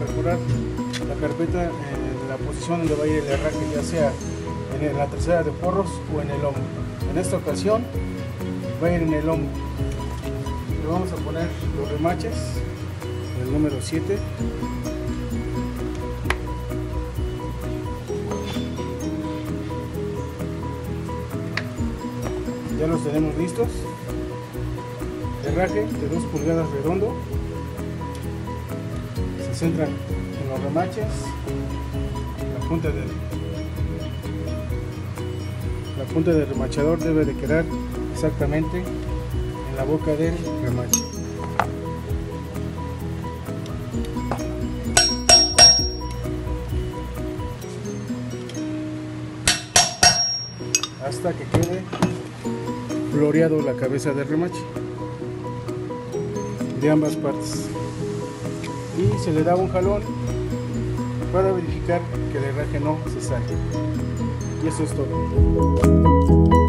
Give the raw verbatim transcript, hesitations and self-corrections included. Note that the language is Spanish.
perforar la carpeta en la posición donde va a ir el herraje, ya sea en la tercera de forros o en el lomo. En esta ocasión va a ir en el lomo. Le vamos a poner los remaches del número siete. Ya los tenemos listos. Herraje de dos pulgadas redondo. Se centran en los remaches, la punta del, la punta del remachador debe de quedar exactamente en la boca del remache. Hasta que quede floreado la cabeza del remache de ambas partes, y se le da un jalón para verificar que el herraje no se salga. Y eso es todo.